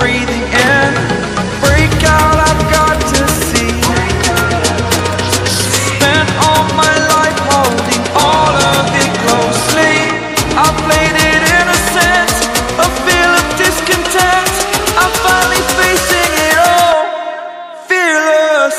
breathing in. Break out, I've got to see. Spent all my life holding all of it closely. I played it innocent, a feel of discontent. I'm finally facing it all, fearless.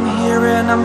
I'm here and I'm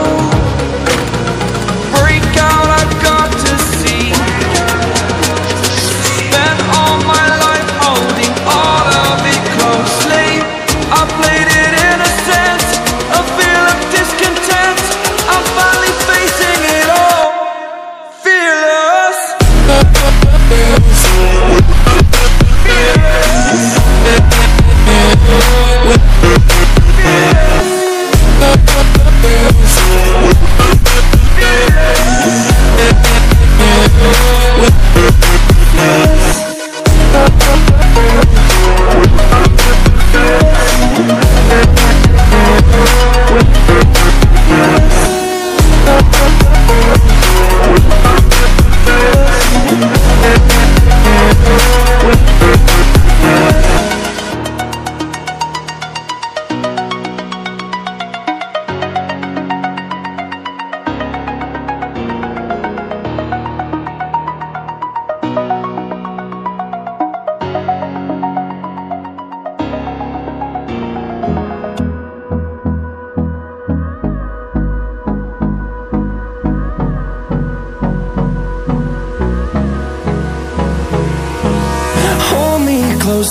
close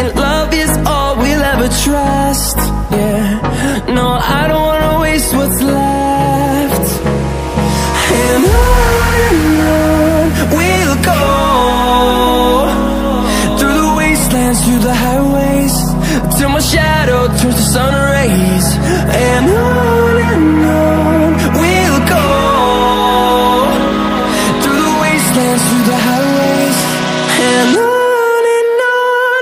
and love is all we'll ever trust. Yeah, no, I don't wanna waste what's left. And on we'll go, through the wastelands, through the highways, till my shadow turns to sun rays. And on we'll go, through the wastelands, through the highways. And on we'll go. And on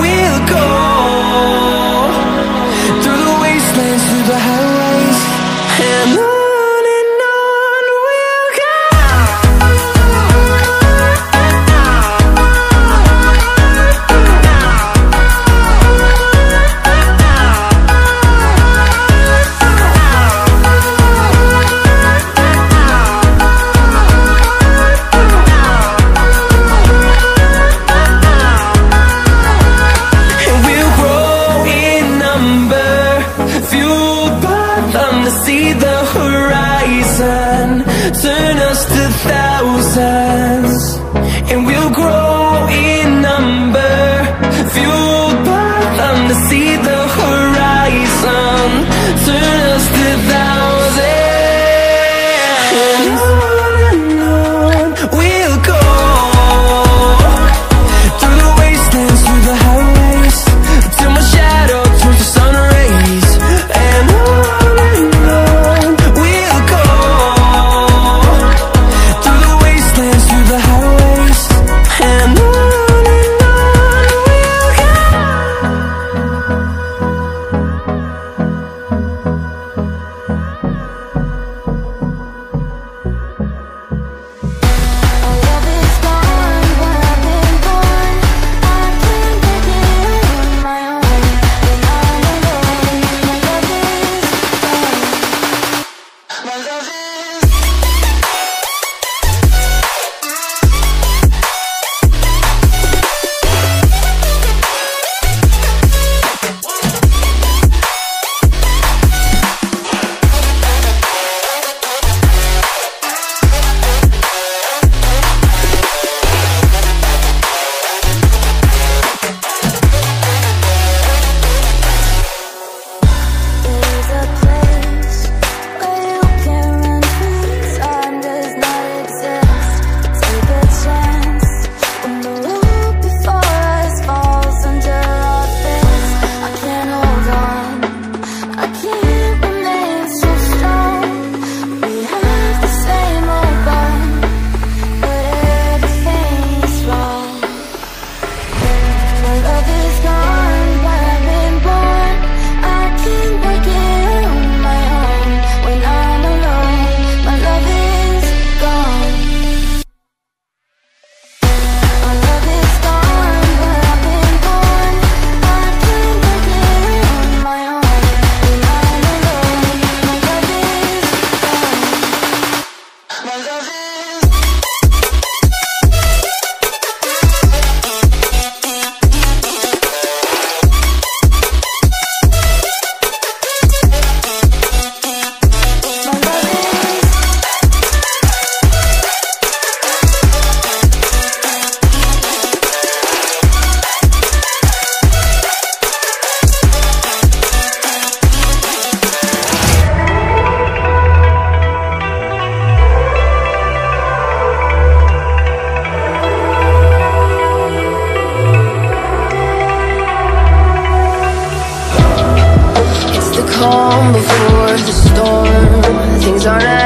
we'll go, to see the horizon turn us to thousands, and we'll grow in number, fueled by love to see the horizon turn us to thousands. And on we'll go, through the wastelands, through the highways, till my shadow turns to sun rays. And on we'll go, through the wastelands, through the highways, and before the storm, things aren't